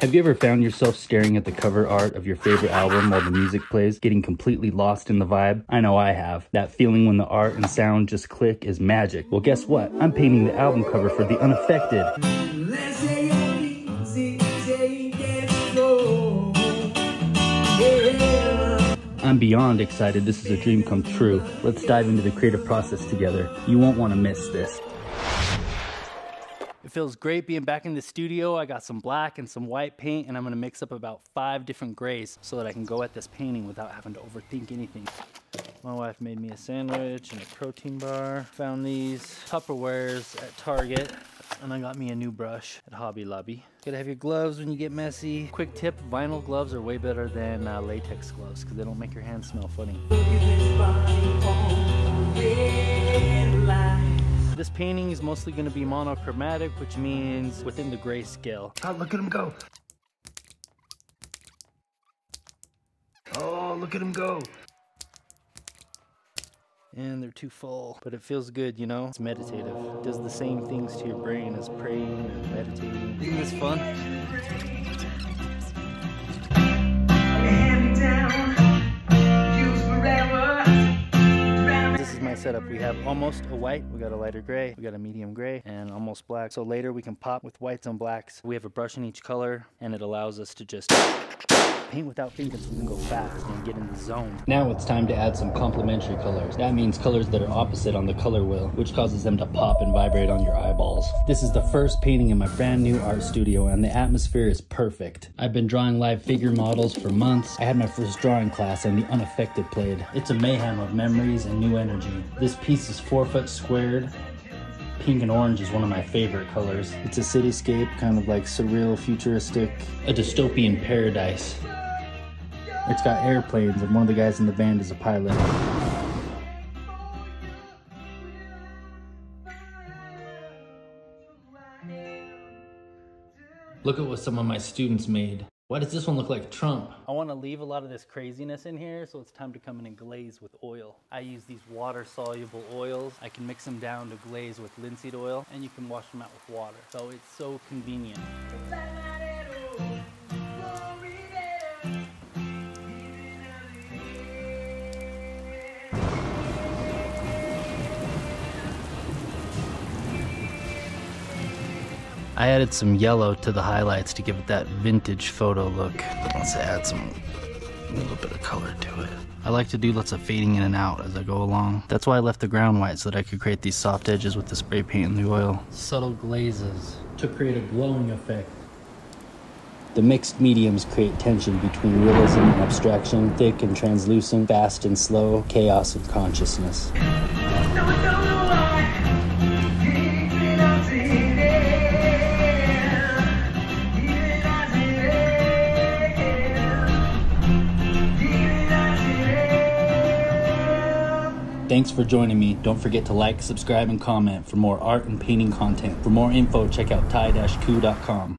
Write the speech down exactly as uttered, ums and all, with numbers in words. Have you ever found yourself staring at the cover art of your favorite album while the music plays, getting completely lost in the vibe? I know I have. That feeling when the art and sound just click is magic. Well, guess what? I'm painting the album cover for The Unaffected. I'm beyond excited. This is a dream come true. Let's dive into the creative process together. You won't want to miss this. It feels great being back in the studio. I got some black and some white paint, and I'm gonna mix up about five different grays so that I can go at this painting without having to overthink anything. My wife made me a sandwich and a protein bar. Found these Tupperwares at Target, and I got me a new brush at Hobby Lobby. Gotta have your gloves when you get messy. Quick tip, vinyl gloves are way better than uh, latex gloves because they don't make your hands smell funny. This painting is mostly going to be monochromatic, which means within the gray scale. Oh, look at him go. Oh, look at him go. And they're too full, but it feels good, you know? It's meditative. It does the same things to your brain as praying and meditating. Isn't this fun? Setup. We have almost a white, we got a lighter gray, we got a medium gray, and almost black. So later we can pop with whites and blacks. We have a brush in each color, and it allows us to just paint without thinking, so we can go fast and get in the zone. Now it's time to add some complementary colors. That means colors that are opposite on the color wheel, which causes them to pop and vibrate on your eyeballs. This is the first painting in my brand new art studio, and the atmosphere is perfect. I've been drawing live figure models for months. I had my first drawing class, and The Unaffected played. It's a mayhem of memories and new energy. This piece is four foot squared. Pink and orange is one of my favorite colors. It's a cityscape, kind of like surreal, futuristic, a dystopian paradise. It's got airplanes, and one of the guys in the band is a pilot. Look at what some of my students made. Why does this one look like Trump? I want to leave a lot of this craziness in here, so it's time to come in and glaze with oil. I use these water-soluble oils. I can mix them down to glaze with linseed oil, and you can wash them out with water. So it's so convenient. I added some yellow to the highlights to give it that vintage photo look. Let's add some, a little bit of color to it. I like to do lots of fading in and out as I go along. That's why I left the ground white, so that I could create these soft edges with the spray paint and the oil. Subtle glazes to create a glowing effect. The mixed mediums create tension between realism and abstraction, thick and translucent, fast and slow, chaos and consciousness. Thanks for joining me. Don't forget to like, subscribe, and comment for more art and painting content. For more info, check out ty cu dot com.